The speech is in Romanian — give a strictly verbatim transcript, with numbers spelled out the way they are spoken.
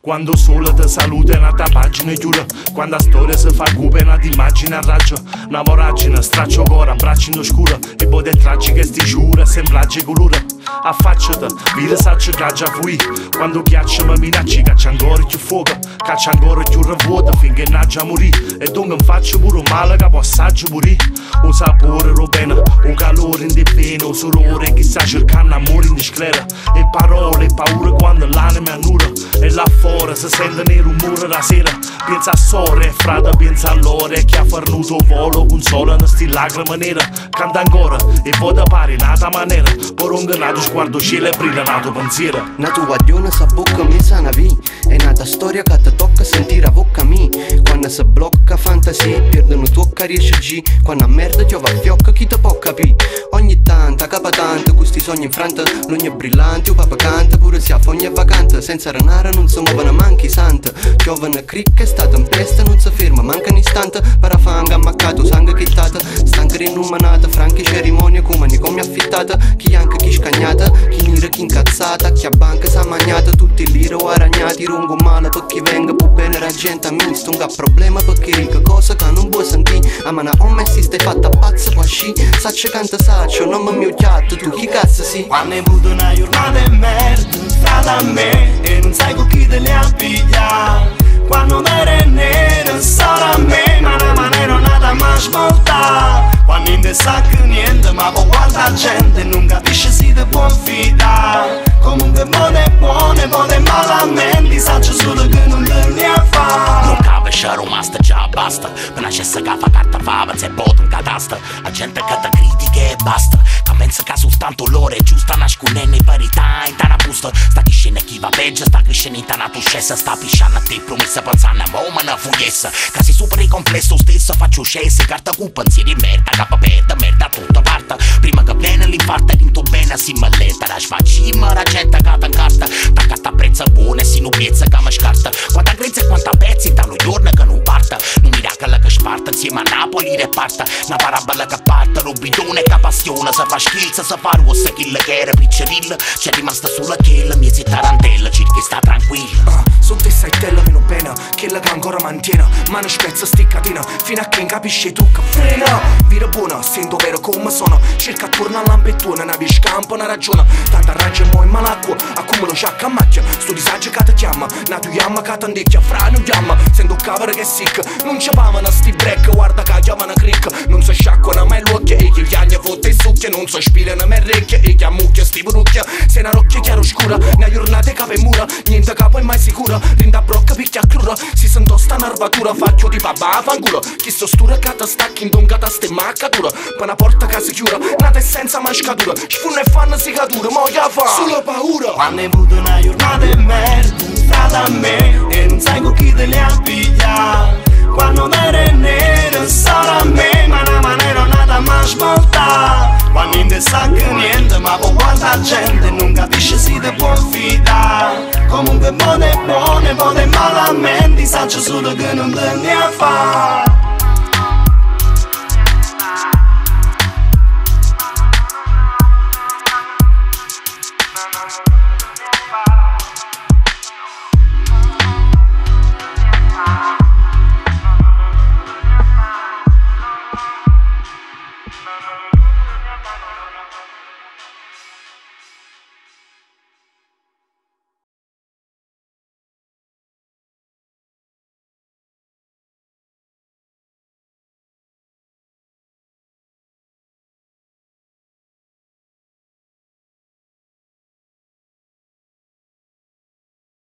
Quando sola te saluta na tua pagina chiusa, quando a storia se fa cupa na t'immagina raggia, na voragina straccio ancora, braccia in oscura, e poi del tragico sti giura, sembraggi colura, affacciata, vira saccio gaggia fui, quando ghiaccia mi minacci, caccia ancora più fuoco, caccia ancora più rivuota, finché naggia morì, e dunque non faccio pure un male che posso aggiornare, un sapore rovena, un calore in depena, un sorore che sta cercando amore in sclera, e parole e paure quando l'anima annura, e la forza se sente nei rumori la sera. Pensa a sore, frate, pensa all'ore che ha fornuto volo con sola in sti lacrime nera. Canta ancora e poi da pari in altra maniera, poronga nato sguardo cielo e brilla nato pensiero. Nato guaglione sa bocca mi sa navi, è nata storia che ti tocca sentire a bocca mi. Quando si blocca fantasia, perdono tocca riesce G. Quando a merda ti va a fiocca chi ti può capire. Ogni tanta capa tanto, questi sogni in franta, l'ogni è brillante o papacante, pure se a fogna è vacante, senza ranara non si muove. Manchi santa, giovane cricca è stata in pesta, non si ferma, manca un istante. Parafanga ammaccato, sangue chittata, stanca rinumanata, franchi cerimonia come ne come affittata. Chi anche chi scagnata, chi nira chi incazzata, chi a banca sa magnata, tutti lire guaragnati, rungo male per chi venga, può bene la gente a me, stunga a problema perché ricca cosa che non vuoi sentire. A mana omme si stai fatta pazza qua sci, saccio canta saccio, non mi mio chiatto, tu chi cazzo si? Quando è avuto una giornata e merda, strada a me, e non sai con chi te le a pigliare, quando me renere sarà a me, ma la maniera nata ma svoltare, quando non sa che niente, ma poi guarda gente, non capisce si te può fidare, comunque buone e buone, buone malamente, saccio solo che non te ne fa. Non capisce Roma sta già basta, pena c'è se fa carta fava, se bota un catasta, la gente che ti critica e basta, che pensa che soltanto loro è giusta, nascondendo i verità in tana busta, sta chi scende chi va peggio, sta chi scende in tana tuscessa, sta pisciando a te promessa, pensando a uomo una fugliessa, che si supera il complesso stesso, faccio scese, carta cu pensieri e merda, capa perda, merda tutta parte, prima che viene l'infarto e rinto bene si malletta, la sfacima, la gente che ti incarta, ta che t'apprezza buona e si nubiezza che mi scarta, quanta grezza e quanta pezzi, da un giorno che non parta, non miracolo che sparta, insieme a Napoli reparta, una parabola che parta, rubidone che passiona, se fa schilza, se fa rossa, chilla che era piccerilla, c'è rimasta sulla chella, mia si tarantella, circa sta tranquilla. Sotto questa tella meno pena, chella che ancora mantiene, ma non spezza sti catena, fino a che non capisce tu che frena. Vira buona, sento vero come sono, cerca attorno all'ambettona, una biscampa, una ragione, tanta raggia e mo' in malacqua, accumulo sciacca a macchia, sto disagio che ti chiama, nato chiama che ti andicchia, fra non chiama, sento cavere che è sicca, non ci pavano sti break, guarda che chiamano crick, non si sciacquano mai l'occhio, e chi chiagna fotte e succhia, non si spirano mai recchia, e chi ammucchia sti brucchia, se una rocchia chiaro scura, una giornata capo e mura, niente capo è mai sicura, rinda brocca picchia clura, si sento sta narvatura, faccio di babà a fanculo, chi sto stura che ti stacchi in donga da ste maccatura, per una porta che si chiura, nata e senza mascatura, sfunna e fanno si cadura, mo' ya fa, solo paura. Quando è avuto una giornata e merda, strada a me, e non sai con chi te le ha pigliate, quando te renere sarà a me, ma la maniera nata ma svoltare, quando non ti sa che niente, ma poi guarda gente, non capisce si te può fidare, comunque buone buone, buone malamente, saccio solo che non te ne fa.